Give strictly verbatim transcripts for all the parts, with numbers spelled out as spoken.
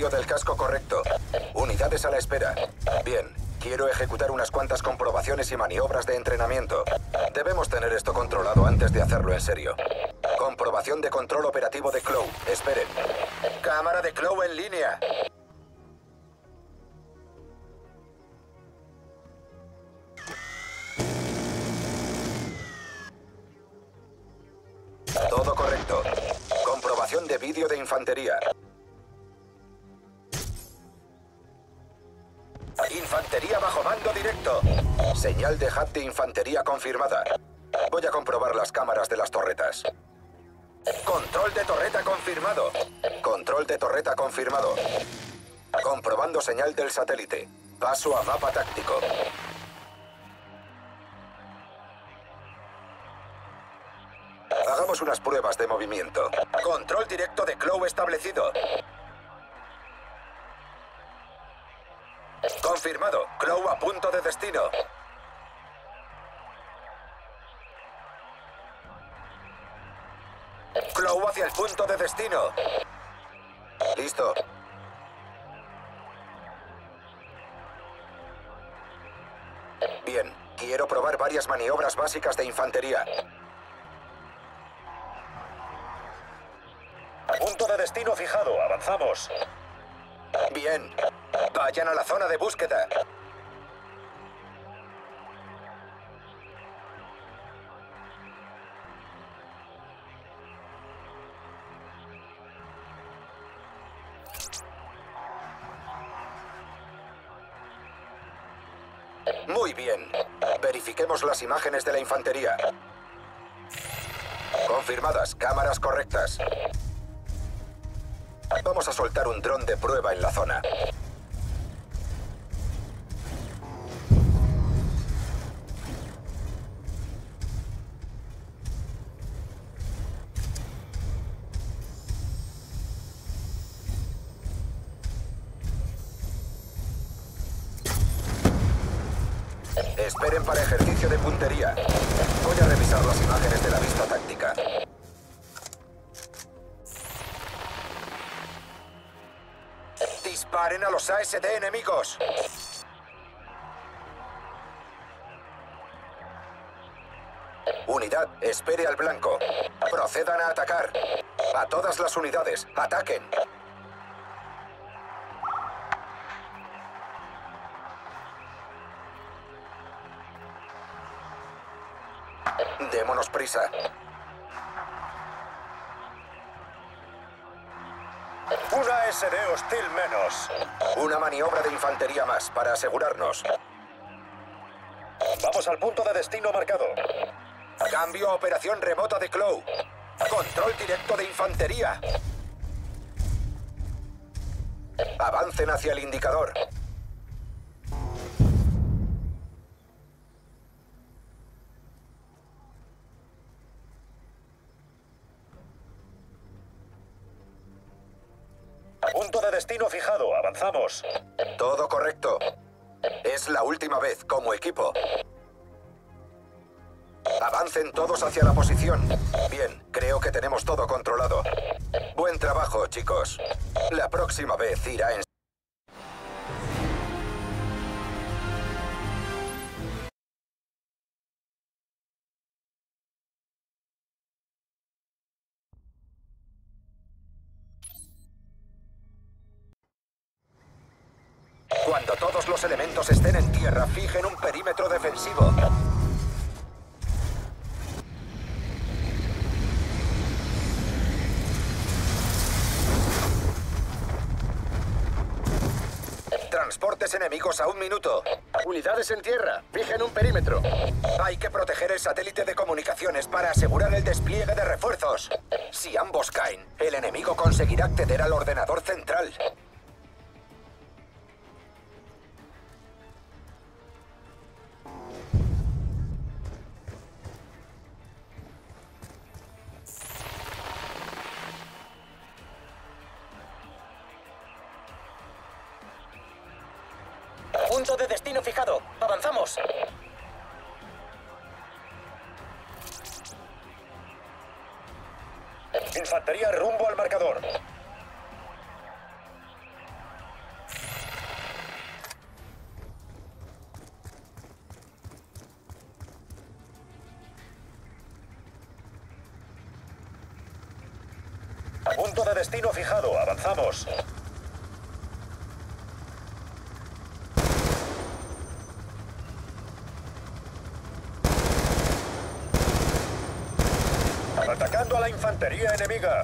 sitio del casco correcto. Unidades a la espera. Bien, quiero ejecutar unas cuantas comprobaciones y maniobras de entrenamiento. Debemos tener esto controlado antes de hacerlo en serio. Comprobación de control operativo de CLAW. Esperen. Cámara de CLAW en línea. Todo correcto. Comprobación de vídeo de infantería. Infantería bajo mando directo. Señal de H U D de infantería confirmada. Voy a comprobar las cámaras de las torretas. Control de torreta confirmado. Control de torreta confirmado. Comprobando señal del satélite. Paso a mapa táctico. Hagamos unas pruebas de movimiento. Control directo de CLAW establecido. Confirmado. CLAW a punto de destino. CLAW hacia el punto de destino. Listo. Bien, quiero probar varias maniobras básicas de infantería. Punto de destino fijado. Avanzamos. Bien. Vayan a la zona de búsqueda. Muy bien. Verifiquemos las imágenes de la infantería. Confirmadas. Cámaras correctas. Vamos a soltar un dron de prueba en la zona. Esperen para ejercicio de puntería. Voy a revisar las imágenes de la vista táctica. ¡Disparen a los A S D enemigos! Unidad, espere al blanco. Procedan a atacar. A todas las unidades, ataquen. Démonos prisa. Una A S D hostil menos. Una maniobra de infantería más para asegurarnos. Vamos al punto de destino marcado. Cambio a operación remota de CLAW. Control directo de infantería. Avancen hacia el indicador. Punto de destino fijado. Avanzamos. Todo correcto. Es la última vez como equipo. Avancen todos hacia la posición. Bien, creo que tenemos todo controlado. Buen trabajo, chicos. La próxima vez irá en... Cuando todos los elementos estén en tierra, fijen un perímetro defensivo. Transportes enemigos a un minuto. Unidades en tierra, fijen un perímetro. Hay que proteger el satélite de comunicaciones para asegurar el despliegue de refuerzos. Si ambos caen, el enemigo conseguirá acceder al ordenador central. Punto de destino fijado. Avanzamos. Infantería rumbo al marcador. Avanza destino fijado. Avanzamos. Atacando a la infantería enemiga.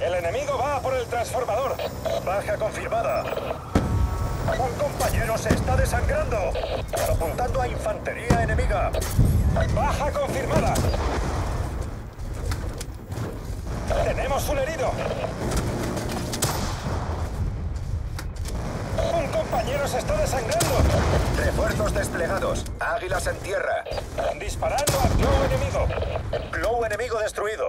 El enemigo va por el transformador. Baja confirmada. Un compañero se está desangrando. Apuntando a infantería enemiga. Baja confirmada. Tenemos un herido. Un compañero se está desangrando. Refuerzos desplegados. Águilas en tierra. Disparando a CLAW enemigo. CLAW enemigo destruido.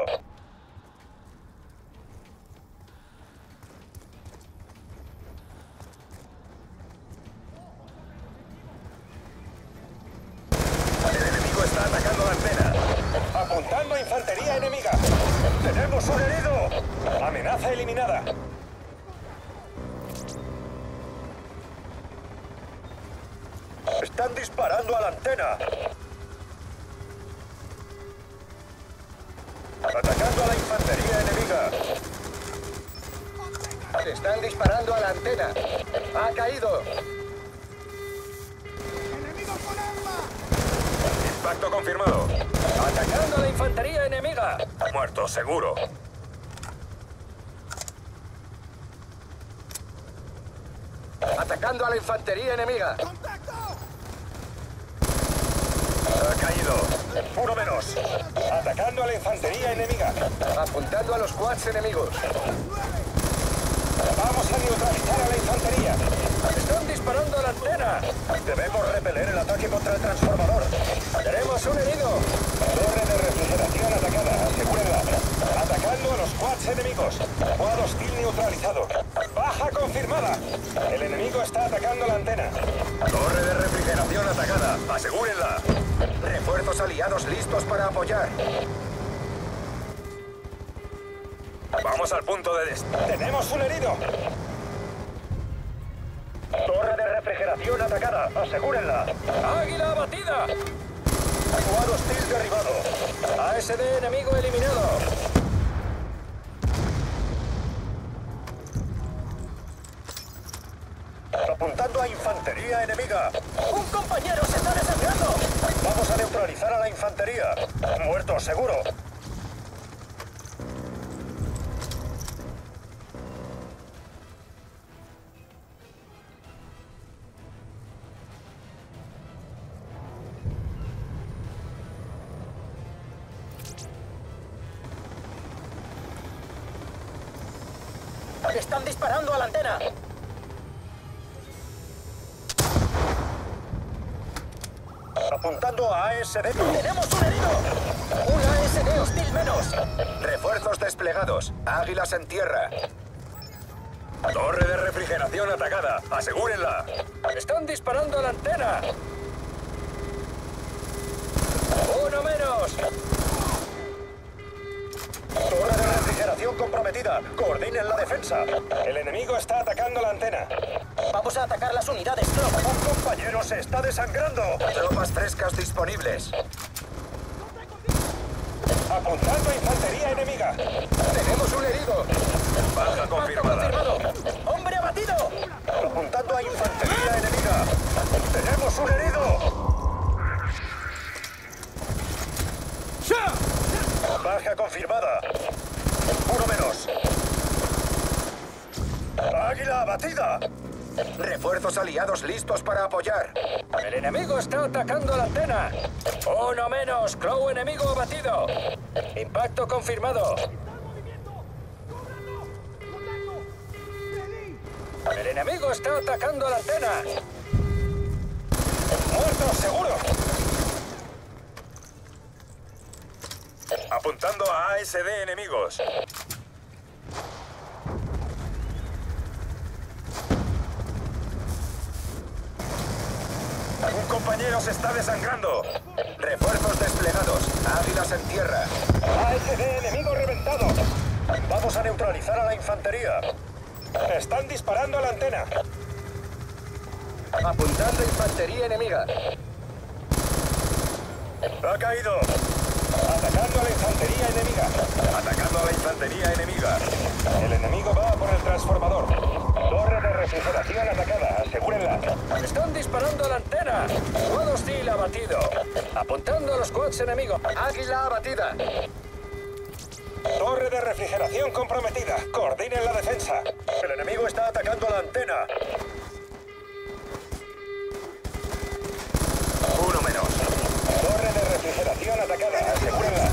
Infantería enemiga. Tenemos un herido. Amenaza eliminada. Están disparando a la antena. Atacando a la infantería enemiga. Se están disparando a la antena. Ha caído. Enemigo con arma. Impacto confirmado. Atacando a la infantería enemiga. Muerto, seguro. Atacando a la infantería enemiga. ¡Contacto! Ha caído. Uno menos. Atacando a la infantería enemiga. Apuntando a los quads enemigos. Vamos a neutralizar a la infantería. Están disparando a la antena. Debemos repeler el ataque contra el transformador. Tenemos un herido. Torre de refrigeración atacada. Asegúrenla. Atacando a los quads enemigos. Quad hostil neutralizado. Baja confirmada. El enemigo está atacando la antena. Torre de refrigeración atacada. Asegúrenla. Refuerzos aliados listos para apoyar. Vamos al punto de destino. ¡Tenemos un herido! Torre de refrigeración atacada. Asegúrenla. ¡Águila abatida! Cuadro hostil derribado. A S D enemigo eliminado. Apuntando a infantería enemiga. ¡Un compañero se está desangrando! Vamos a neutralizar a la infantería. Muerto, seguro. Están disparando a la antena. Apuntando a A S D. ¡Tenemos un herido! ¡Un A S D hostil menos! Refuerzos desplegados. Águilas en tierra. Torre de refrigeración atacada. Asegúrenla. Están disparando a la antena. ¡Uno menos! Torre de refrigeración comprometida. Coordinen la defensa. El enemigo está atacando la antena. Vamos a atacar las unidades, CLAW. Un compañero se está desangrando. Tropas frescas disponibles. Apuntando a infantería enemiga. Tenemos un herido. Baja confirmada. Confirmado. Hombre abatido. Apuntando a infantería enemiga. Tenemos un herido. Baja confirmada. Uno menos. Águila abatida. Refuerzos aliados listos para apoyar. El enemigo está atacando la antena. Uno menos. CLAW enemigo abatido. Impacto confirmado. El enemigo está atacando la antena. Muerto, seguro. Apuntando a A S D enemigos. Un compañero se está desangrando. Refuerzos desplegados. Águilas en tierra. A S D enemigo reventado. Vamos a neutralizar a la infantería. Están disparando a la antena. Apuntando infantería enemiga. Ha caído. Atacando a la infantería enemiga. Atacando a la infantería enemiga. El enemigo va por el transformador. Torre de refrigeración atacada. Asegúrenla. Están disparando a la antena. Squad hostil abatido. Apuntando a los squads enemigos. Águila abatida. Torre de refrigeración comprometida. Coordinen la defensa. El enemigo está atacando a la antena. Uno menos. Torre de refrigeración atacada. Asegúrenla.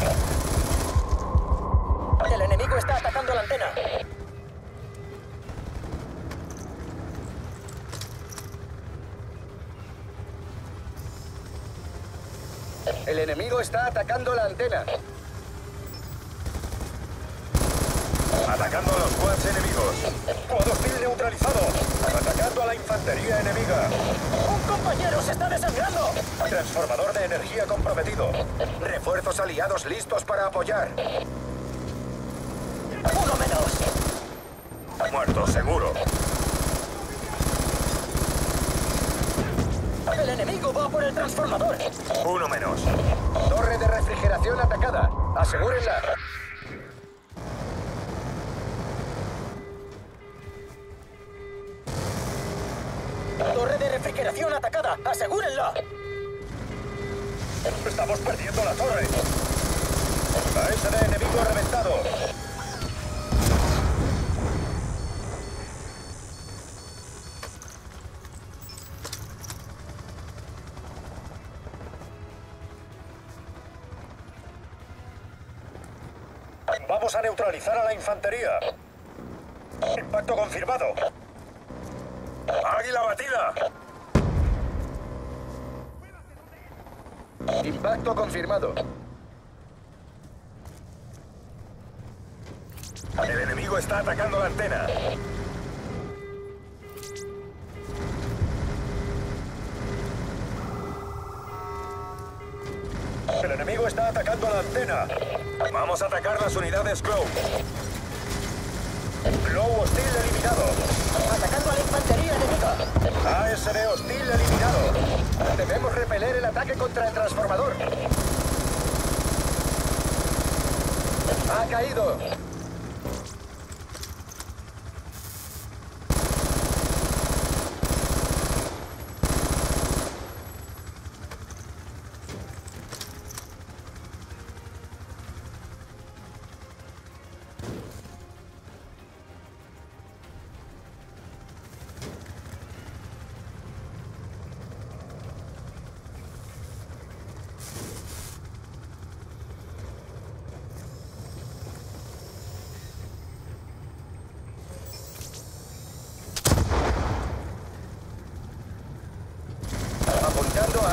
El enemigo está atacando a la antena. El enemigo está atacando la antena. Atacando a los quads enemigos. Quad hostil neutralizado. Atacando a la infantería enemiga. ¡Un compañero se está desangrando! Transformador de energía comprometido. Refuerzos aliados listos para apoyar. ¡Uno menos! Muerto seguro. El enemigo va por el transformador. Uno menos. Torre de refrigeración atacada. Asegúrenla. Torre de refrigeración atacada. Asegúrenla. Estamos perdiendo la torre. A S D enemigo reventado. Vamos a neutralizar a la infantería. Impacto confirmado. ¡Águila batida! Impacto confirmado. El enemigo está atacando la antena. El enemigo está atacando la antena. Vamos a atacar las unidades CLAW. CLAW hostil eliminado. Atacando a la infantería enemiga. A S D hostil eliminado. Debemos repeler el ataque contra el transformador. Ha caído.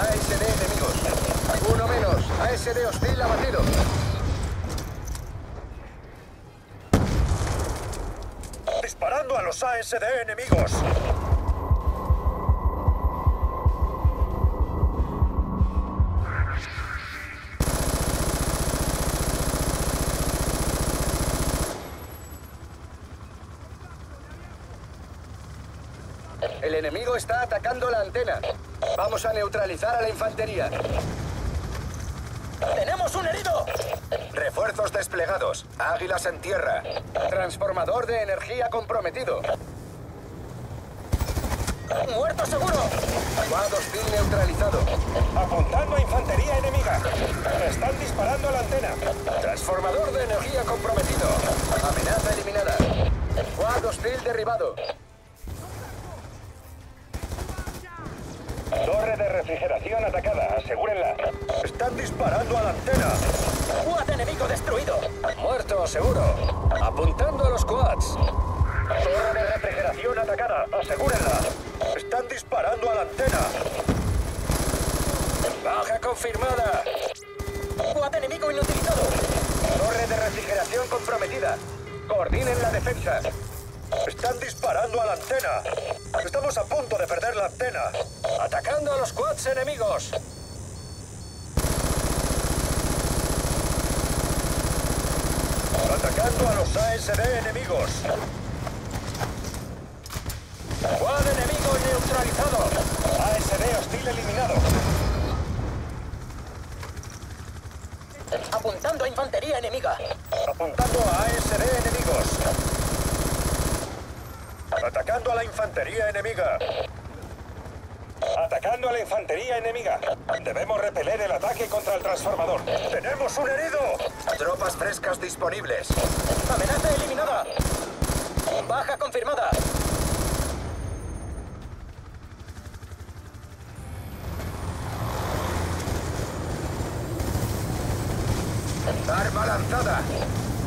A S D enemigos. Uno menos. A S D hostil abatido. Disparando a los A S D enemigos. El enemigo está atacando la antena. Vamos a neutralizar a la infantería. ¡Tenemos un herido! Refuerzos desplegados. Águilas en tierra. Transformador de energía comprometido. ¡Muerto seguro! Quad hostil neutralizado. Apuntando a infantería enemiga. Están disparando a la antena. Transformador de energía comprometido. Amenaza eliminada. Quad hostil derribado. Torre de refrigeración atacada. Asegúrenla. Están disparando a la antena. Quad enemigo destruido. Muerto seguro. Apuntando a los quads. Torre de refrigeración atacada. Asegúrenla. Están disparando a la antena. Baja confirmada. Quad enemigo inutilizado. Torre de refrigeración comprometida. Coordinen la defensa. Están disparando a la antena. Estamos a punto de perder la antena. Atacando a los quads enemigos. Atacando a los A S D enemigos. Quad enemigo neutralizado. A S D hostil eliminado. apuntando a infantería enemiga. Apuntando a A S D enemigos. Atacando a la infantería enemiga. Atacando a la infantería enemiga. Debemos repeler el ataque contra el transformador. ¡Tenemos un herido! Tropas frescas disponibles. ¡Amenaza eliminada! ¡Baja confirmada! ¡Arma lanzada!